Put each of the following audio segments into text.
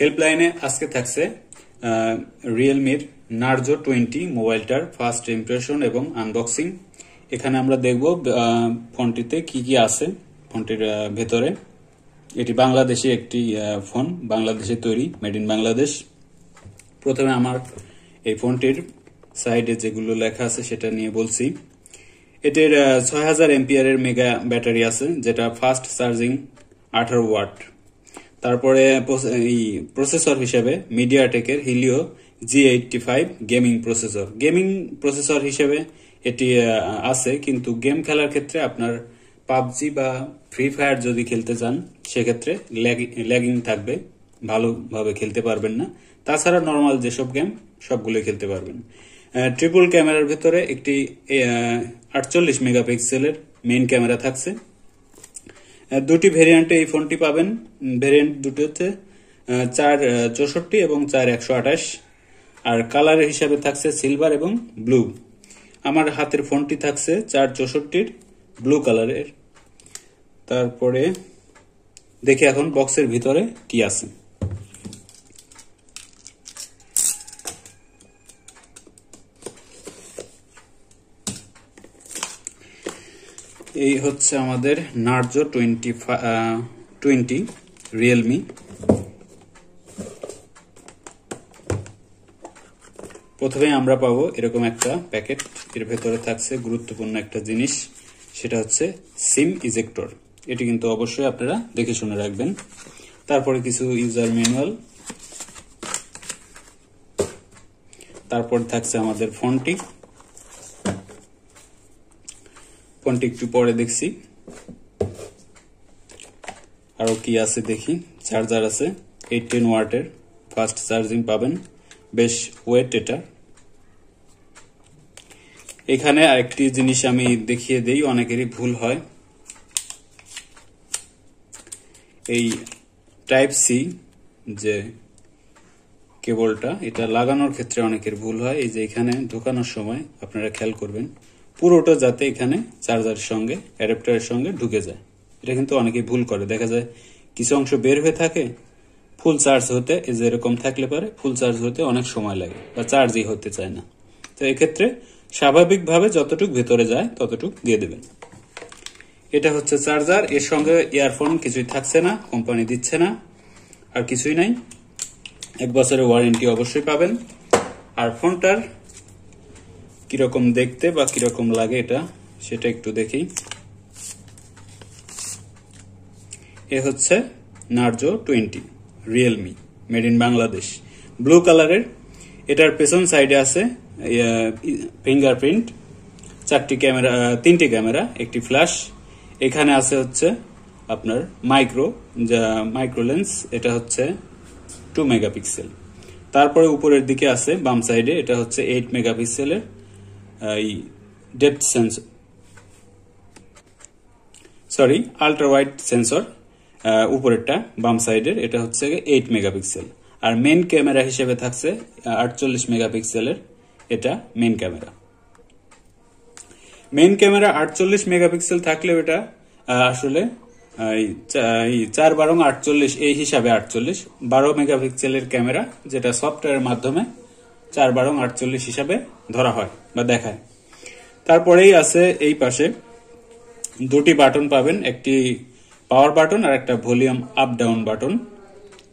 হেল্পলাইনে আজকে থাকছে রিয়েলমির নার্জো 20 মোবাইলটার ফার্স্ট ইমপ্রেশন এবং আনবক্সিং। এখানে আমরা দেখব ফোনটিতে কি কি আছে। ফোনটির ভেতরে এটি বাংলাদেশি একটি ফোন, বাংলাদেশে তৈরি, মেড ইন বাংলাদেশ। প্রথমে আমার এই ফোনটির সাইডে যেগুলো লেখা আছে সেটা নিয়ে বলছি। এটির 6000 এমপিআরের মেগা ব্যাটারি আছে, যেটা ফাস্ট চার্জিং 18 ওয়াট। তারপরে প্রসেসর হিসেবে মিডিয়াটেকের Helio G85 gaming processor. Gaming processor হিসেবে এটি আছে, কিন্তু গেম খেলার ক্ষেত্রে আপনার পাবজি বা ফ্রি ফায়ার যদি খেলতে চান সেক্ষেত্রে ল্যাগিং থাকবে, ভালোভাবে খেলতে পারবেন না। তাছাড়া নর্মাল যেসব গেম সবগুলো খেলতে পারবেন। ট্রিপল ক্যামেরার ভেতরে একটি 48 মেগাপিক্সেলের মেইন ক্যামেরা থাকছে। দুটি ভেরিয়েন্টে এই ফোনটি পাবেন। ভেরিয়েন্ট দুটোতে 464 এবং 4128। আর কালার হিসাবে থাকছে সিলভার এবং ব্লু। আমার হাতের ফোনটি থাকছে 464-র ব্লু কালারের। তারপরে দেখি এখন বক্সের ভিতরে কি আছে। এই হচ্ছে আমাদের নার্জো 20 রিয়েলমি। প্রথমে আমরা পাবো এরকম একটা প্যাকেট। এর ভেতরে থাকছে গুরুত্বপূর্ণ একটা জিনিস, সেটা হচ্ছে সিম ইজেক্টর। এটি কিন্তু অবশ্যই আপনারা দেখে শুনে রাখবেন। তারপরে কিছু ইউজার ম্যানুয়াল, তারপর থাকছে আমাদের ফোনটি। ফোনটি একটু পরে দেখছি। আরো কি আছে দেখি। চার্জার আছে, 18 ওয়াটের ফাস্ট চার্জিং পাবেন, বেশ ওয়েট এটা। এখানে আরেকটি জিনিস আমি দেখিয়ে দেই, অনেকেরই ভুল হয়। এই Type-C যে কেবলটা, এটা লাগানোর ক্ষেত্রে অনেকের ভুল হয়। এই যে এখানে ঢোকানোর সময় আপনারা খেয়াল করবেন, পুরোটা যাতে এখানে চার্জারের সঙ্গে, অ্যাডাপ্টারের সঙ্গে ঢুকে যায়। এটা কিন্তু অনেকেই ভুল করে, দেখা যায় কিছু অংশ বের হয়ে থাকে। ফুল চার্জ হতে যেরকম থাকলে পারে, ফুল চার্জ হতে অনেক সময় লাগে বা চার্জই হতে চায় না। তো এক্ষেত্রে স্বাভাবিকভাবে যতটুকু ভেতরে যায় ততটুকু দিয়ে দেবেন। এটা হচ্ছে চার্জার। এর সঙ্গে ইয়ারফোন কিছুই থাকছে না, কোম্পানি দিচ্ছে না, আর কিছুই নাই। 1 বছরের ওয়ারেন্টি অবশ্যই পাবেন। আর ফোনটার কিরকম দেখতে বা কিরকম লাগে এটা, সেটা একটু দেখি। এ হচ্ছে Narzo 20 Realme, made in Bangladesh, blue কালারের। এটার পেছন সাইডে আছে ফিঙ্গারপ্রিন্ট, 4টি ক্যামেরা, 3টি ক্যামেরা, একটি ফ্ল্যাশ। এখানে আছে হচ্ছে আপনার মাইক্রো লেন্স, এটা হচ্ছে 2 মেগাপিক্সেল। তারপরে উপরের দিকে আছে বাম সাইডে, এটা হচ্ছে 8 মেগাপিক্সেলের আল্ট্রা ওয়াইড সেন্সর। উপরেরটা বাম সাইডের এটা হচ্ছে 8 মেগাপিক্সেল। আর মেন ক্যামেরা হিসেবে থাকছে 48 মেগাপিক্সেলের, এটা main camera. Main camera 48 megapixel থাকলেও এটা আসলে 4×12=48, এই হিসাবে 48। 12 মেগাপিক্সেলের ক্যামেরা, যেটা সফটওয়্যারের মাধ্যমে 4×12=48 হিসাবে ধরা হয় বা দেখায়। তারপরেই আছে এই পাশে 2টি বাটন পাবেন, একটি পাওয়ার বাটন আর একটা ভলিউম আপ ডাউন বাটন।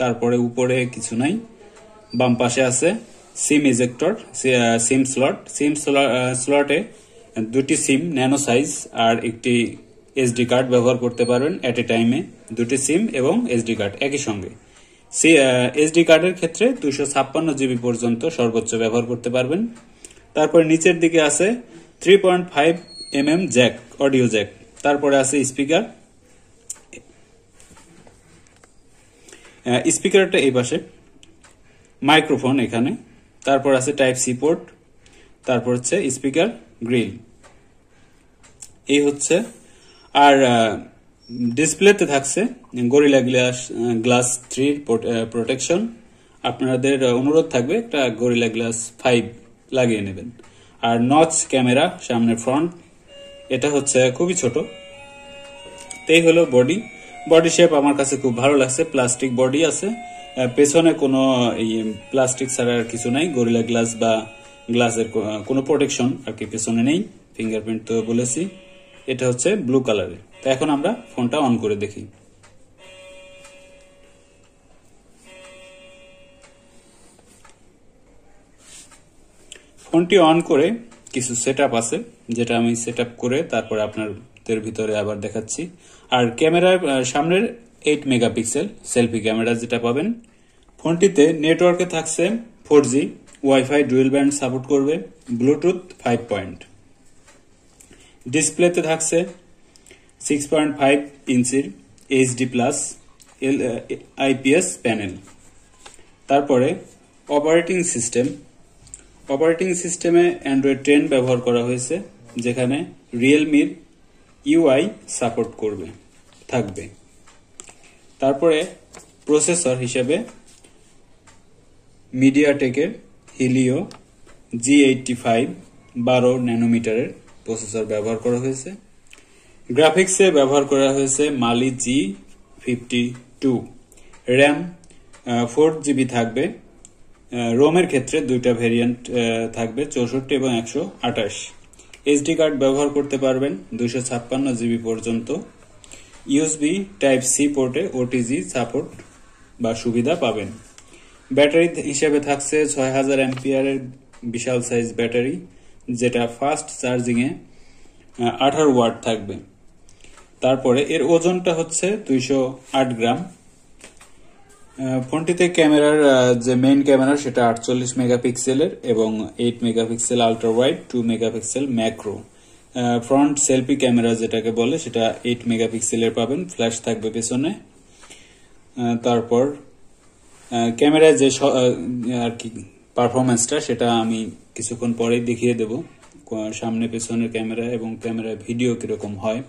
তারপরে উপরে কিছু নাই। বাম পাশে আছে সিম ইজেক্টর, সিম স্লটে 2টি সিম ন্যানো সাইজ আর একটি এসডি কার্ড ব্যবহার করতে পারবেন এট এ টাইমে। 2টি সিম এবং এসডি কার্ড একই সঙ্গে। এসডি কার্ডের ক্ষেত্রে 256 জিবি পর্যন্ত সর্বোচ্চ ব্যবহার করতে পারবেন। তারপর নিচের দিকে আছে 3.5mm জ্যাক, অডিও জ্যাক। তারপরে আছে স্পিকার। স্পিকারটা এই পাশে, মাইক্রোফোন এখানে। তারপর আছে Type-C পোর্ট, তারপর হচ্ছে স্পিকার গ্রিল, এই হচ্ছে। আর ডিসপ্লেতে থাকছে গরিলা গ্লাস 3 প্রোটেকশন। আপনাদের অনুরোধ থাকবে একটা গরিলা গ্লাস 5 লাগিয়ে নেবেন। আর নচ ক্যামেরা সামনে ফ্রন্ট, এটা হচ্ছে খুবই ছোট। এই হলো বডি শেপ, আমার কাছে খুব ভালো লাগছে। প্লাস্টিক বডি আছে, পেছনে কোনো প্লাস্টিক ছাড়া আর কিছু নাই, গরিলা গ্লাস বা গ্লাসের কোনো প্রোটেকশন আর কি পেছনে নেই। ফিঙ্গারপ্রিন্ট তো বলেছি, এটা হচ্ছে ব্লু কালারে। তো এখন আমরা ফোনটা অন করে দেখি। ফোনটি অন করে কিছু সেটআপ আছে, যেটা আমি সেটআপ করে তারপরে আপনাদের ভিতরে আবার দেখাচ্ছি। আর ক্যামেরার সামনের 8 মেগাপিক্সেল সেলফি ক্যামেরা যেটা পাবেন। ফোনটিতে নেটওয়ার্কে থাকছে 4G, WiFi dual band support করবে, ব্লুটুথ 5.0। ডিসপ্লেতে থাকছে 6.5 ইঞ্চির HD+ IPS প্যানেল। তারপরে অপারেটিং সিস্টেমে Android 10 ব্যবহার করা হয়েছে, যেখানে Realme UI সাপোর্ট করবে থাকবে। তারপরে প্রসেসর হিসেবে মিডিয়াটেকের হিলিও G85 12 ন্যানোমিটারের প্রসেসর ব্যবহার করা হয়েছে। গ্রাফিক্সে ব্যবহার করা হয়েছে মালি G52। র্যাম 4GB থাকবে। রোমের ক্ষেত্রে দুইটা ভেরিয়েন্ট থাকবে, 64 এবং 128। এসডি কার্ড ব্যবহার করতে পারবেন 256GB পর্যন্ত। USB Type-C পোর্টে OTG সাপোর্ট বা সুবিধা পাবেন। ব্যাটারি হিসেবে থাকছে 6000 অ্যাম্পিয়ারের বিশাল সাইজ ব্যাটারি, যেটা ফাস্ট চার্জিংয়ে 18 ওয়াট থাকবে। তারপরে এর ওজনটা হচ্ছে 208 গ্রাম। ফোনটিতে ক্যামেরার যে মেইন ক্যামেরা সেটা 48 মেগাপিক্সেলের এবং 8 megapixel ultra wide, 2 megapixel macro. Front selfie camera যেটাকে বলে সেটা 8 মেগাপিক্সেলের পাবেন, ফ্ল্যাশ থাকবে পেছনে। তারপর ক্যামেরায় যে আর কি পারফরমেন্সটা সেটা আমি কিছুক্ষণ পরেই দেখিয়ে দেব, সামনে পেছনের ক্যামেরা এবং ক্যামেরার ভিডিও কিরকম হয়।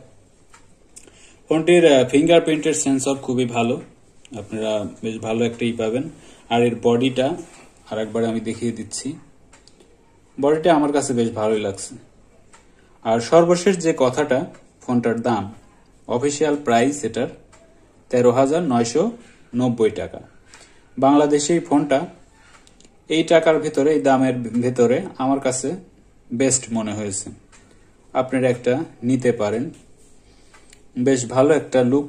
ফোনটির ফিঙ্গারপ্রিন্টের সেন্সর খুবই ভালো, আপনারা বেশ ভালো একটাই পাবেন। আর এর বডিটা আরেকবার আমি দেখিয়ে দিচ্ছি, বডিটা আমার কাছে বেশ ভালোই লাগছে। আর সর্বশেষ যে কথাটা, ফোনটার দাম অফিসিয়াল প্রাইস এটার 13,990 টাকা। বাংলাদেশে এই ফোনটা এই টাকার ভিতরে, এই দামের ভেতরে আমার কাছে বেস্ট মনে হয়েছে। আপনারা একটা নিতে পারেন, বেশ ভালো একটা লুক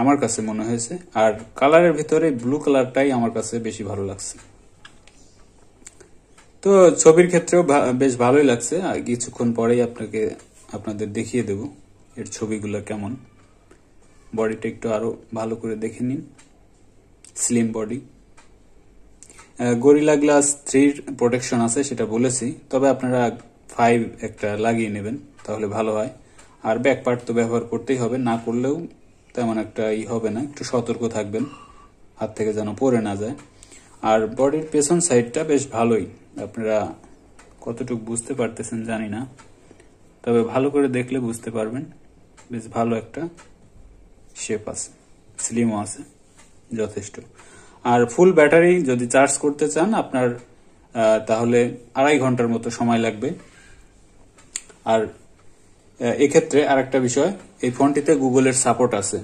আমার কাছে মনে হয়েছে। আর কালারের ভিতরে ব্লু কালারটাই আমার কাছে বেশি ভালো লাগছে। তো ছবির ক্ষেত্রেও বেশ ভালোই লাগছে, আর কিছুক্ষণ পরেই আপনাদের দেখিয়ে দেব এর ছবিগুলো কেমন। বডিটা একটু আরো ভালো করে দেখে নিন, slim body. Gorilla glass 3 protection আছে সেটা বলেছি, তবে আপনারা 5 একটা লাগিয়ে নেবেন তাহলে ভালো হয়। আর ব্যাক পার্ট তো ব্যবহার করতেই হবে, না করলেও তেমন একটা হবে না, একটু সতর্ক থাকবেন হাত থেকে যেন পড়ে না যায়। আর বডির পেছন সাইডটা বেশ ভালোই, আপনারা কতটুকু বুঝতে পারতেছেন জানি না, তবে ভালো করে দেখলে বুঝতে পারবেন বেশ ভালো একটা শেপ আছে, স্লিমও আছে যথেষ্ট। আর ফুল ব্যাটারি যদি চার্জ করতে চান আপনার, তাহলে 2.5 ঘন্টার মতো সময় লাগবে। আর এক্ষেত্রে আরেকটা বিষয়, এই ফোনটিতে গুগলের সাপোর্ট আছে,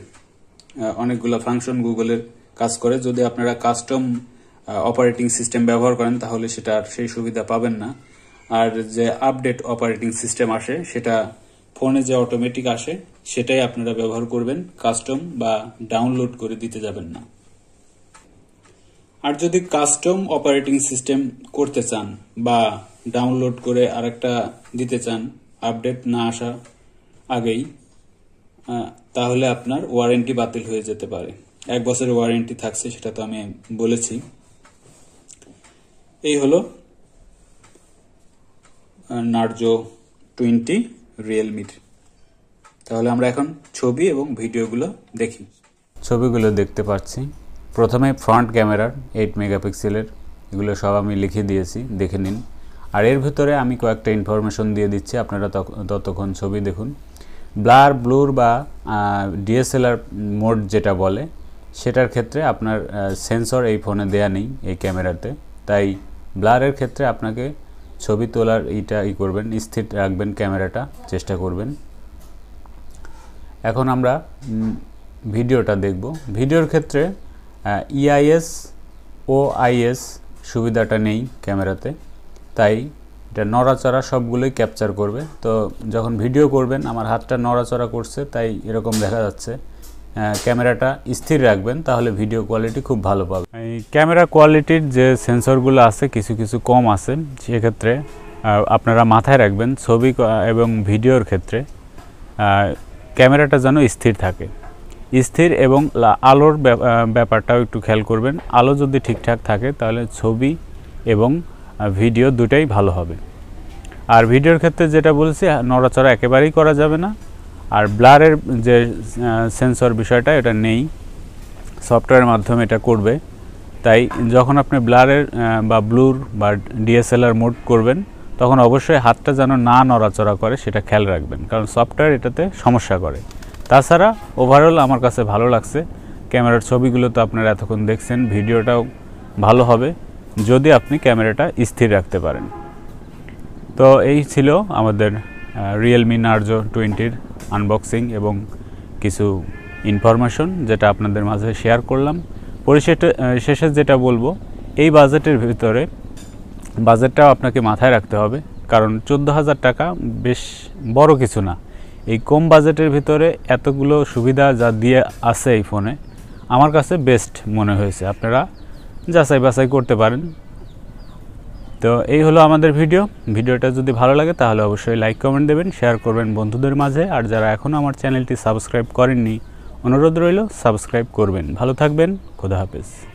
অনেকগুলো ফাংশন গুগলের কাজ করে। যদি আপনারা কাস্টম অপারেটিং সিস্টেম ব্যবহার করেন তাহলে সেটা সেই সুবিধা পাবেন না। আর যে আপডেট অপারেটিং সিস্টেম আসে, সেটা ফোনে যে অটোমেটিক আসে সেটাই আপনারা ব্যবহার করবেন, কাস্টম বা ডাউনলোড করে দিতে যাবেন না। আর যদি কাস্টম অপারেটিং সিস্টেম করতে চান বা ডাউনলোড করে আরেকটা দিতে চান আপডেট না আসা আগেই, তাহলে আপনার ওয়ারেন্টি বাতিল হয়ে যেতে পারে। 1 বছরের ওয়ারেন্টি থাকছে, সেটা তো আমি বলেছি। এই হলো Narzo 20 রিয়েলমির। তাহলে আমরা এখন ছবি এবং ভিডিওগুলো দেখি। ছবিগুলো দেখতে পাচ্ছি। প্রথমে ফ্রন্ট ক্যামেরার 8 মেগাপিক্সেলের, এগুলো সব আমি লিখে দিয়েছি, দেখে নিন। আর এর ভিতরে আমি কয়েকটা ইনফরমেশন দিয়ে দিচ্ছি, আপনারা ততক্ষণ ছবি দেখুন। ব্লার, ব্লুর বা DSLR মোড যেটা বলে, সেটার ক্ষেত্রে আপনার সেন্সর এই ফোনে দেয়া নেই এই ক্যামেরাতে, তাই ব্লারের ক্ষেত্রে আপনাকে ছবি তোলার করবেন, স্থির রাখবেন ক্যামেরাটা, চেষ্টা করবেন। এখন আমরা ভিডিওটা দেখব। ভিডিওর ক্ষেত্রে EIS OIS সুবিধাটা নেই ক্যামেরাতে, তাই এটা নড়াচড়া সবগুলোই ক্যাপচার করবে। তো যখন ভিডিও করবেন, আমার হাতটা নড়াচড়া করছে তাই এরকম দেখা যাচ্ছে, ক্যামেরাটা স্থির রাখবেন তাহলে ভিডিও কোয়ালিটি খুব ভালো পাবে। এই ক্যামেরা কোয়ালিটির যে সেন্সরগুলো আছে কিছু কিছু কম আছে, সেক্ষেত্রে আপনারা মাথায় রাখবেন ছবি এবং ভিডিওর ক্ষেত্রে ক্যামেরাটা যেন স্থির থাকে। স্থির এবং আলোর ব্যাপারটাও একটু খেয়াল করবেন, আলো যদি ঠিকঠাক থাকে তাহলে ছবি এবং ভিডিও দুটাই ভালো হবে। আর ভিডিওর ক্ষেত্রে যেটা বলছি, নড়াচড়া একেবারেই করা যাবে না। আর ব্লারের যে সেন্সর বিষয়টা এটা নেই, সফটওয়্যারের মাধ্যমে এটা করবে। তাই যখন আপনি ব্লারের বা ব্লুর বা ডিএসএলআর মোড করবেন তখন অবশ্যই হাতটা যেন না নড়াচড়া করে সেটা খেয়াল রাখবেন, কারণ সফটওয়্যার এটাতে সমস্যা করে। তাছাড়া ওভারঅল আমার কাছে ভালো লাগছে, ক্যামেরার ছবিগুলো তো আপনারা এতক্ষণ দেখছেন, ভিডিওটাও ভালো হবে যদি আপনি ক্যামেরাটা স্থির রাখতে পারেন। তো এই ছিল আমাদের Realme Narzo 20 আনবক্সিং এবং কিছু ইনফরমেশন যেটা আপনাদের মাঝে শেয়ার করলাম। শেষে যেটা বলবো, এই বাজেটের ভিতরে বাজেটটাও আপনাকে মাথায় রাখতে হবে, কারণ 14,000 টাকা বেশ বড় কিছু না। এই কম বাজেটের ভিতরে এতগুলো সুবিধা যা দিয়ে আছে এই ফোনে, আমার কাছে বেস্ট মনে হয়েছে। আপনারা যাচাই বাছাই করতে পারেন। তো এই হলো আমাদের ভিডিওটা যদি ভালো লাগে তাহলে অবশ্যই লাইক কমেন্ট দেবেন, শেয়ার করবেন বন্ধুদের মাঝে। আর যারা এখনও আমার চ্যানেলটি সাবস্ক্রাইব করেননি, অনুরোধ রইল সাবস্ক্রাইব করবেন। ভালো থাকবেন, খোদা হাফেজ।